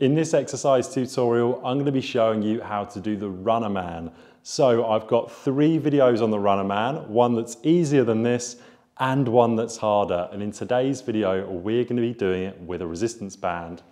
In this exercise tutorial, I'm going to be showing you how to do the Runner Man. So I've got three videos on the Runner Man, one that's easier than this and one that's harder. And in today's video, we're going to be doing it with a resistance band.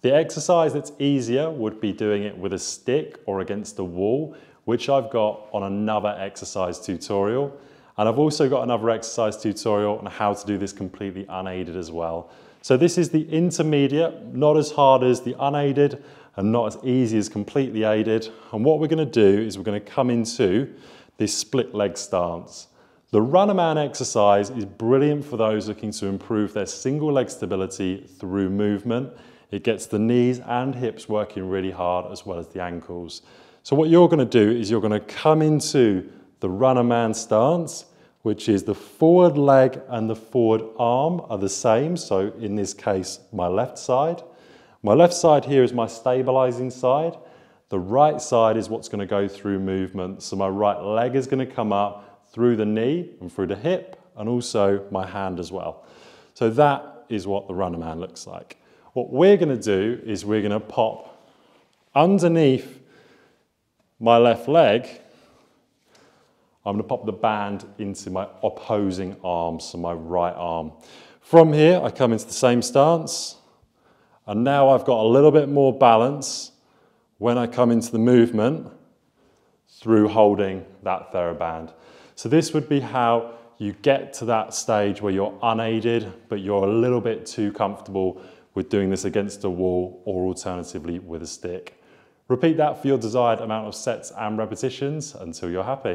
The exercise that's easier would be doing it with a stick or against a wall, which I've got on another exercise tutorial. And I've also got another exercise tutorial on how to do this completely unaided as well. So this is the intermediate, not as hard as the unaided and not as easy as completely aided. And what we're going to do is we're going to come into this split leg stance. The Runner Man exercise is brilliant for those looking to improve their single leg stability through movement. It gets the knees and hips working really hard as well as the ankles. So what you're going to do is you're going to come into the Runner Man stance, which is the forward leg and the forward arm are the same. So in this case, my left side. My left side here is my stabilizing side. The right side is what's going to go through movement. So my right leg is going to come up through the knee and through the hip and also my hand as well. So that is what the Runner Man looks like. What we're going to do is we're going to pop underneath my left leg. I'm going to pop the band into my opposing arm, so my right arm. From here, I come into the same stance. And now I've got a little bit more balance when I come into the movement through holding that TheraBand. So this would be how you get to that stage where you're unaided, but you're a little bit too comfortable with doing this against a wall or alternatively with a stick. Repeat that for your desired amount of sets and repetitions until you're happy.